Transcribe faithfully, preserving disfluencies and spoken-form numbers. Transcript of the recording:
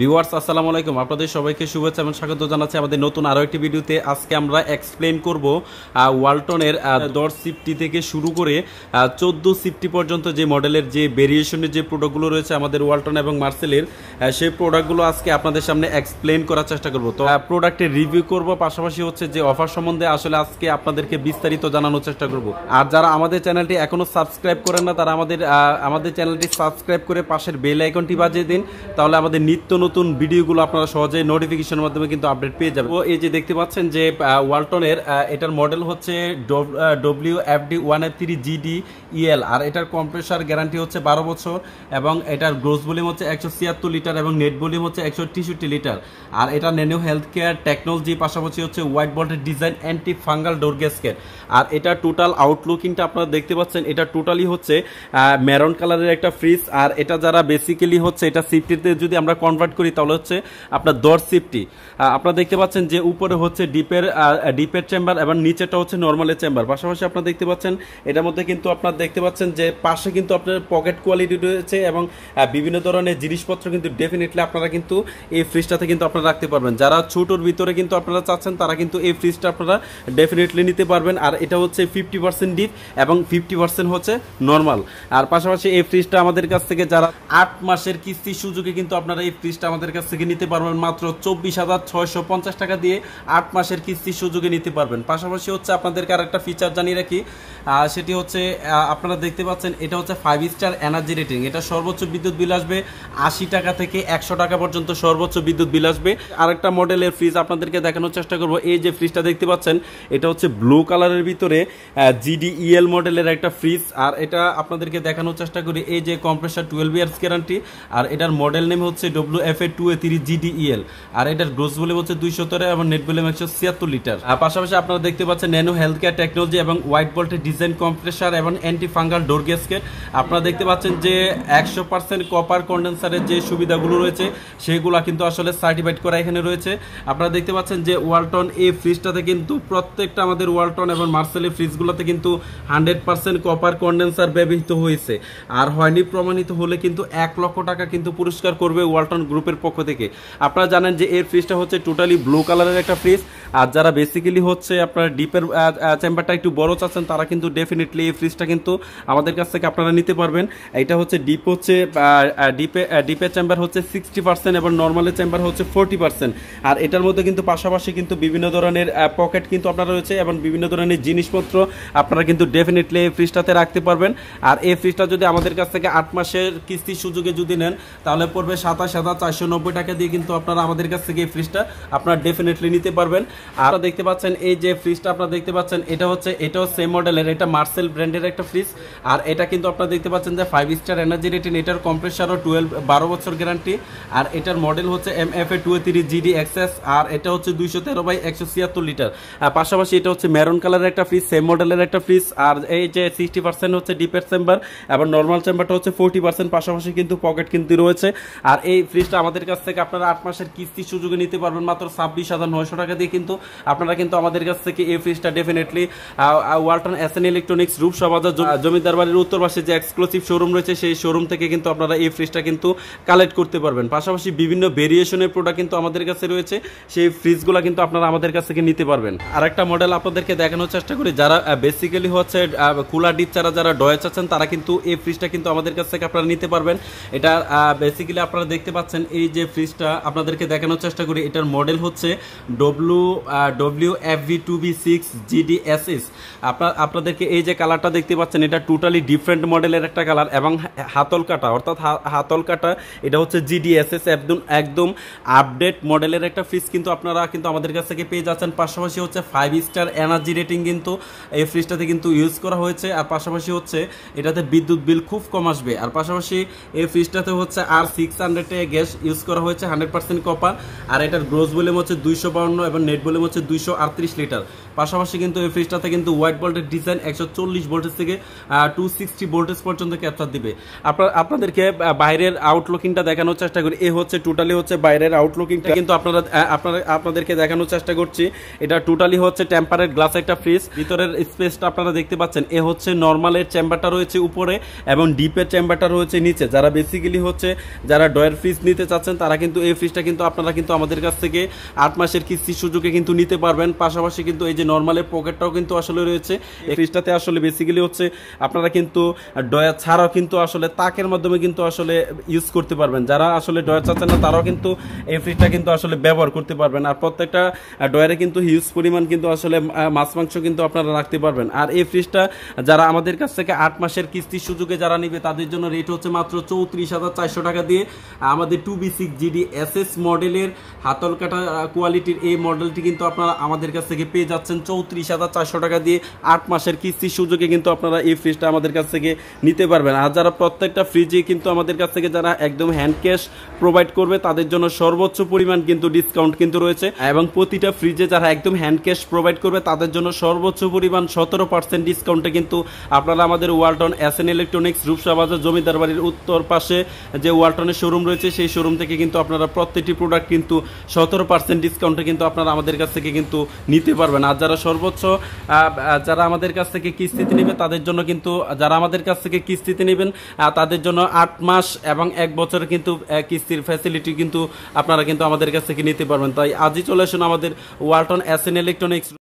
Viewers আসসালামু আলাইকুম, আপনাদের সবাইকে শুভেচ্ছা এবং স্বাগত জানাচ্ছি আমাদের নতুন আরও একটি ভিডিওতে। আজকে আমরা এক্সপ্লেন করব ওয়ালটনের দশ সিফটি থেকে শুরু করে চোদ্দো সিফটি পর্যন্ত যে মডেলের যে ভেরিয়েশনের যে প্রোডাক্টগুলো রয়েছে আমাদের ওয়ালটন এবং মার্সেলের, সেই প্রোডাক্টগুলো আজকে আপনাদের সামনে এক্সপ্লেন করার চেষ্টা করব। তো প্রোডাক্টের রিভিউ করব, পাশাপাশি হচ্ছে যে অফার সম্বন্ধে আসলে আজকে আপনাদেরকে বিস্তারিত জানানোর চেষ্টা করব। আর যারা আমাদের চ্যানেলটি এখনও সাবস্ক্রাইব করেন না, তারা আমাদের আমাদের চ্যানেলটি সাবস্ক্রাইব করে পাশের বেল আইকনটি বাজিয়ে দিন, তাহলে আমাদের নিত্য নতুন ভিডিওগুলো আপনারা সহজেই নোটিফিকেশনের মাধ্যমে কিন্তু আপডেট পেয়ে যাবেন। তো এই যে দেখতে পাচ্ছেন যে ওয়ালটনের এটার মডেল হচ্ছে WFD one at three GD EL, আর এটার কম্প্রেসার গ্যারান্টি হচ্ছে বারো বছর এবং এটার গ্রোস ভলিউম হচ্ছে একশো ছিয়াত্তর লিটার এবং নেট ভলিউম হচ্ছে একশো তেষট্টি লিটার। আর এটা ন্যানো হেলথ কেয়ার টেকনোলজি, পাশাপাশি হচ্ছে হোয়াইট ভল্টের design, anti fungal door gasket. আর এটা টোটাল আউটলুকিংটা আপনারা দেখতে পাচ্ছেন, এটা টোটালি হচ্ছে মেরন কালারের একটা ফ্রিজ। আর এটা যারা বেসিক্যালি হচ্ছে এটা সিফটিতে যদি আমরা কনভার্ট করি তাহলে হচ্ছে আপনার দশ সিফটি। আপনারা দেখতে পাচ্ছেন যে উপরে হচ্ছে ডিপের ডিপের চেম্বার এবং নিচেটা হচ্ছে নর্মালের চেম্বার। পাশাপাশি আপনারা দেখতে পাচ্ছেন এটার মধ্যে কিন্তু আপনারা দেখতে পাচ্ছেন যে পাশে কিন্তু আপনার পকেট কোয়ালিটি রয়েছে এবং বিভিন্ন ধরনের জিনিসপত্র কিন্তু ডেফিনেটলি আপনারা কিন্তু এই ফ্রিজটাতে কিন্তু আপনারা রাখতে পারবেন। যারা ছোটোর ভিতরে কিন্তু আপনারা চাচ্ছেন তারা কিন্তু এই ফ্রিজটা আপনারা ডেফিনেটলি নিতে পারবেন। আর এটা হচ্ছে ফিফটি পার্সেন্ট ডিপ এবং ফিফটি পার্সেন্ট হচ্ছে নর্মাল। আর পাশাপাশি এই ফ্রিজটা আমাদের কাছ থেকে যারা আট মাসের কিস্তির সুযোগে কিন্তু আপনারা এই ফ্রিজ আমাদের কাছ থেকে নিতে পারবেন মাত্র চব্বিশ হাজার ছয়শো পঞ্চাশ টাকা দিয়ে আট মাসের কিস্তির সুযোগে নিতে পারবেন। পাশাপাশি হচ্ছে আপনাদেরকে আর একটা ফিচার জানিয়ে রাখি, সেটি হচ্ছে আপনারা দেখতে পাচ্ছেন এটা হচ্ছে ফাইভ স্টার এনার্জি রেটিং। এটা সর্বোচ্চ বিদ্যুৎ বিল আসবে আশি টাকা থেকে একশো টাকা পর্যন্ত সর্বোচ্চ বিদ্যুৎ বিল আসবে। আরেকটা মডেলের ফ্রিজ আপনাদেরকে দেখানোর চেষ্টা করব। এই যে ফ্রিজটা দেখতে পাচ্ছেন এটা হচ্ছে ব্লু কালারের ভিতরে জিডিইএল মডেলের একটা ফ্রিজ। আর এটা আপনাদেরকে দেখানোর চেষ্টা করি, এই যে কম্প্রেসার টুয়েলভ ইয়ার্স গ্যারান্টি, আর এটার মডেল নেম হচ্ছে W W F A two A three GD EL, আর এটার গ্রোস ভলিউম হচ্ছে দুইশো তেরো এবং নেট ভলিউম একশো ছিয়াত্তর লিটার। আর পাশাপাশি আপনারা দেখতে পাচ্ছেন ন্যানো হেলথ কেয়ার টেকনোলজি এবং হোয়াইট ভল্টের ডিজাইন, কম্প্রেসার এবং অ্যান্টি ফাঙ্গাল ডোর গ্যাসকেট। আপনারা দেখতে পাচ্ছেন যে একশো পার্সেন্ট কপার কন্ডেন্সারের যে সুবিধাগুলো রয়েছে সেগুলো কিন্তু আসলে সার্টিফাইড করা এখানে রয়েছে। আপনারা দেখতে পাচ্ছেন যে ওয়ালটন এই ফ্রিজটাতে কিন্তু প্রত্যেকটা আমাদের ওয়ালটন এবং মার্সেলের ফ্রিজগুলোতে কিন্তু হান্ড্রেড পার্সেন্ট কপার কন্ডেন্সার ব্যবহৃত হয়েছে। আর হয়নি প্রমাণিত হলে কিন্তু এক লক্ষ টাকা কিন্তু পুরস্কার করবে ওয়ালটন গ্রুপের পক্ষ থেকে। আপনারা জানেন যে এর ফ্রিজটা হচ্ছে টোটালি ব্লু কালারের একটা ফ্রিজ। আর যারা বেসিক্যালি হচ্ছে আপনারা ডিপের চেম্বারটা একটু বড় চাচ্ছেন তারা কিন্তু ডেফিনেটলি এই ফ্রিজটা কিন্তু আমাদের কাছ থেকে আপনারা নিতে পারবেন। এটা হচ্ছে ডিপ হচ্ছে ডিপে ডিপের চেম্বার হচ্ছে সিক্সটি পার্সেন্ট এবং নর্মালের চেম্বার হচ্ছে ফোরটি পার্সেন্ট। আর এটার মধ্যে কিন্তু পাশাপাশি কিন্তু বিভিন্ন ধরনের পকেট কিন্তু আপনার রয়েছে এবং বিভিন্ন ধরনের জিনিসপত্র আপনারা কিন্তু ডেফিনেটলি এই ফ্রিজটাতে রাখতে পারবেন। আর এই ফ্রিজটা যদি আমাদের কাছ থেকে আট মাসের কিস্তির সুযোগে যদি নেন তাহলে পড়বে সাতাশ হাজার চারশো নব্বই টাকা দিয়ে কিন্তু আপনারা আমাদের কাছ থেকে এই ফ্রিজটা আপনারা ডেফিনেটলি নিতে পারবেন। আর দেখতে পাচ্ছেন এই যে ফ্রিজটা আপনারা দেখতে পাচ্ছেন এটা হচ্ছে এটাও সেম মডেলের, এটা মার্সেল ব্র্যান্ডের একটা ফ্রিজ। আর এটা কিন্তু আপনারা দেখতে পাচ্ছেন যে ফাইভ স্টার এনার্জি রেটিং, এটার কম্প্রেসারও টুয়েলভ বারো বছর গ্যারান্টি। আর এটার মডেল হচ্ছে M F A two three GD XS, আর এটা হচ্ছে দুইশো তেরো বাই একশো ছিয়াত্তর লিটার। আর পাশাপাশি এটা হচ্ছে মেরুন কালারের একটা ফ্রিজ, সেম মডেলের একটা ফ্রিজ। আর এই যে সিক্সটি পার্সেন্ট হচ্ছে ডিপের চেম্বার এবং নর্মাল চেম্বারটা হচ্ছে ফোরটি পার্সেন্ট। পাশাপাশি কিন্তু পকেট কিন্তু রয়েছে। আর এই ফ্রিজটা আমাদের কাছ থেকে আপনারা আট মাসের কিস্তির সুযোগে নিতে পারবেন মাত্র ছাব্বিশ হাজার নয়শো টাকা দিয়ে কিন্তু আপনারা কিন্তু আমাদের কাছ থেকে এই ফ্রিজটা definitely Walton S N electronics Rupsa বাজার জমিদার বাড়ির উত্তর পাশে যে এক্সক্লুসিভ শোরুম রয়েছে সেই শোরুম থেকে কিন্তু আপনারা এই ফ্রিজটা কিন্তু কালেক্ট করতে পারবেন। পাশাপাশি বিভিন্ন ভেরিয়েশনের প্রোডাক্ট কিন্তু আমাদের কাছে রয়েছে, সেই ফ্রিজগুলো কিন্তু আপনারা আমাদের কাছ থেকে নিতে পারবেন। আর একটা মডেল আপনাদেরকে দেখানোর চেষ্টা করি, যারা বেসিক্যালি হচ্ছে কুলার ডিপ ছাড়া যারা ডয়েচ আছেন তারা কিন্তু এই ফ্রিজটা কিন্তু আমাদের কাছ থেকে আপনারা নিতে পারবেন। এটা বেসিক্যালি আপনারা দেখতে পাচ্ছেন এই যে ফ্রিজটা আপনাদেরকে দেখানোর চেষ্টা করি, এটার মডেল হচ্ছে W W F V two B six GD S. আপনার আপনাদেরকে এই যে কালারটা দেখতে পাচ্ছেন এটা টোটালি ডিফারেন্ট মডেলের একটা কালার এবং হাতল কাটা, অর্থাৎ হাতল কাটা এটা হচ্ছে জিডিএসএস, একদম একদম আপডেট মডেলের একটা ফ্রিজ কিন্তু আপনারা কিন্তু আমাদের কাছ থেকে পেয়ে যাচ্ছেন। পাশাপাশি হচ্ছে ফাইভ স্টার এনার্জি রেটিং কিন্তু এই ফ্রিজটাতে কিন্তু ইউজ করা হয়েছে। আর পাশাপাশি হচ্ছে এটাতে বিদ্যুৎ বিল খুব কম আসবে। আর পাশাপাশি এই ফ্রিজটাতে হচ্ছে R six hundred a gas use করা হয়েছে, হান্ড্রেড পার্সেন্ট কপার। আর এটার গ্রোস ভলিউম হচ্ছে দুইশো বাউন্ন এবং নেট ভলিউম হচ্ছে দুইশো আটত্রিশ লিটার। পাশাপাশি কিন্তু এই ফ্রিজটাতে কিন্তু হোয়াইট ভল্টের ডিজাইন একশো চল্লিশ ভোল্টেজ থেকে টু সিক্সটি ভোল্টেজ পর্যন্ত ক্যাপচার দিবে। আপনার আপনাদেরকে বাইরের আউটলুকিংটা দেখা দেখানোর চেষ্টা করি। এই হচ্ছে টোটালি হচ্ছে বাইরের আউটলুকিংটা, কিন্তু আপনারা আপনারা আপনাদেরকে দেখানোর চেষ্টা করছি। এটা টোটালি হচ্ছে টেম্পারেড গ্লাস একটা ফ্রিজ। ভিতরের স্পেসটা আপনারা দেখতে পাচ্ছেন, এ হচ্ছে নর্মালের চেম্বারটা রয়েছে উপরে এবং ডিপের চেম্বারটা রয়েছে নিচে। যারা বেসিক্যালি হচ্ছে যারা ডয়ার ফ্রিজ নিতে চাচ্ছেন তারা কিন্তু এই ফ্রিজটা কিন্তু আপনারা কিন্তু আমাদের কাছ থেকে আট মাসের কিস্তির সুযোগে কিন্তু নিতে পারবেন। পাশাপাশি কিন্তু এই যে নর্মালের পকেটটাও কিন্তু আসলে রয়েছে। এই ফ্রিজটাতে আসলে বেসিক্যালি হচ্ছে আপনারা কিন্তু ডয়ার ছাড়াও কিন্তু আসলে তাকের মাধ্যমে কিন্তু আসলে ইউজ করতে পারবেন। যারা আসলে ডয়ার চাচ্ছেন না তারাও কিন্তু এই ফ্রিজটা কিন্তু আসলে ব্যবহার করতে পারবেন। আর প্রত্যেকটা ডয়ারে কিন্তু হিউজ পরিমাণ কিন্তু আসলে মাছ মাংস কিন্তু আপনারা রাখতে পারবেন। আর এই ফ্রিজটা যারা আমাদের কাছ থেকে আট মাসের কিস্তির সুযোগে যারা নেবে তাদের জন্য রেট হচ্ছে মাত্র চৌত্রিশ হাজার চারশো টাকা দিয়ে আমাদের two B six GD S S মডেলের হাতল কাটা কোয়ালিটির এই মডেলটি কিন্তু আপনারা আমাদের কাছ থেকে পেয়ে যাচ্ছেন চৌত্রিশ হাজার চারশো টাকা দিয়ে আট মাসের কিস্তির সুযোগে কিন্তু আপনারা এই ফ্রিজটা আমাদের কাছ থেকে নিতে পারবেন। আর যারা প্রত্যেকটা ফ্রিজে কিন্তু আমাদের কাছ থেকে যারা একদম হ্যান্ড ক্যাশ প্রোভাইড করবে তাদের জন্য সর্বোচ্চ পরিমাণ কিন্তু ডিসকাউন্ট কিন্তু রয়েছে, এবং প্রতিটা ফ্রিজে যারা একদম হ্যান্ড ক্যাশ প্রোভাইড করবে তাদের জন্য সর্বোচ্চ পরিমাণ সতেরো পার্সেন্ট ডিসকাউন্টে কিন্তু আপনারা আমাদের Walton S N electronics Rupsa বাজার জমিদার বাড়ির উত্তর পাশে যে ওয়ালটনের শোরুম রয়েছে সেই শোরুম থেকে কিন্তু আপনারা প্রত্যেকটি প্রোডাক্ট কিন্তু সতেরো পার্সেন্ট ডিসকাউন্টে কিন্তু আপনারা আমাদের কাছ থেকে কিন্তু নিতে পারবেন। আর যারা সর্বোচ্চ যারা আমাদের কাছ থেকে কিস্তিতে নেবে তাদের জন্য কিন্তু যারা আমাদের কাছ থেকে কিস্তিতে নেবেন তাদের জন্য আট মাস এবং এক বছর কিন্তু কিস্তির ফ্যাসিলিটি কিন্তু আপনারা কিন্তু আমাদের কাছ থেকে নিতে পারবেন। তাই আজই চলে আসুন আমাদের ওয়ালটন এস এন ইলেকট্রনিক্স।